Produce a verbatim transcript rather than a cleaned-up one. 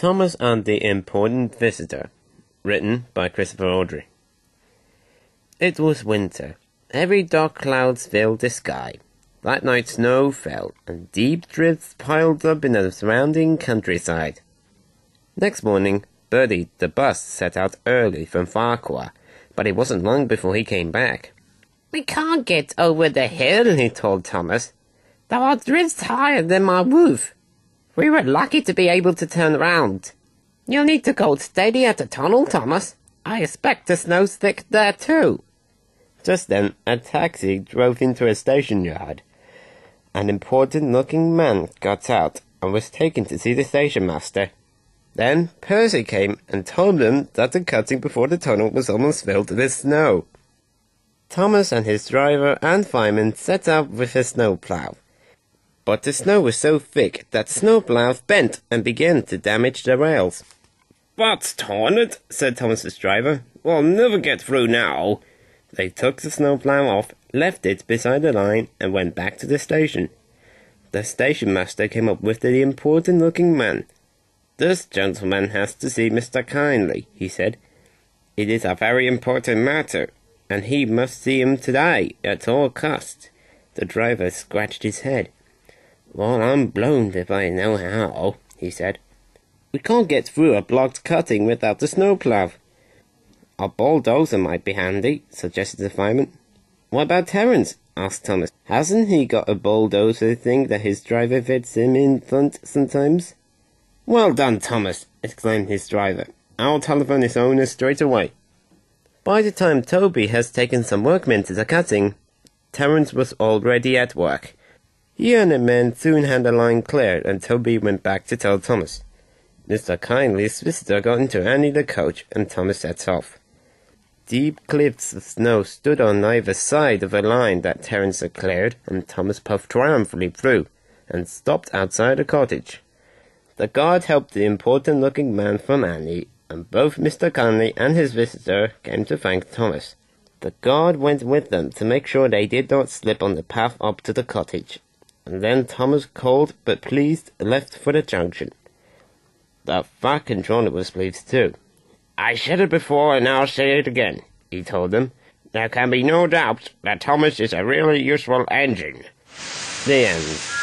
Thomas and the Important Visitor, written by Christopher Audrey. It was winter. Heavy dark clouds filled the sky. That night snow fell, and deep drifts piled up in the surrounding countryside. Next morning, Bertie the bus set out early from Farquhar, but it wasn't long before he came back. "We can't get over the hill," he told Thomas. "There are drifts higher than my roof. We were lucky to be able to turn round. You'll need to go steady at the tunnel, Thomas. I expect the snow's thick there too." Just then, a taxi drove into a station yard. An important-looking man got out and was taken to see the station master. Then Percy came and told them that the cutting before the tunnel was almost filled with snow. Thomas and his driver and fireman set out with a snowplough. But the snow was so thick that the snowplough bent and began to damage the rails. "That's torn it," said Thomas's driver. "We'll never get through now." They took the snowplough off, left it beside the line, and went back to the station. The station master came up with the important-looking man. "This gentleman has to see Mister Kyndley," he said. "It is a very important matter, and he must see him today at all costs." The driver scratched his head. "Well, I'm blown if I know how," he said. "We can't get through a blocked cutting without the snowplough." "A bulldozer might be handy," suggested the fireman. "What about Terence?" asked Thomas. "Hasn't he got a bulldozer thing that his driver fits him in front sometimes?" "Well done, Thomas!" exclaimed his driver. "I'll telephone his owner straight away." By the time Toby has taken some workmen to the cutting, Terence was already at work. He and the men soon had the line cleared, and Toby went back to tell Thomas. Mister Kindly's visitor got into Annie the coach, and Thomas set off. Deep cliffs of snow stood on either side of the line that Terence had cleared, and Thomas puffed triumphantly through, and stopped outside a cottage. The guard helped the important-looking man from Annie, and both Mister Kyndley and his visitor came to thank Thomas. The guard went with them to make sure they did not slip on the path up to the cottage, and then Thomas, cold but pleased, left for the junction. The fat controller was pleased too. "I said it before and I'll say it again," he told them. "There can be no doubt that Thomas is a really useful engine." The end.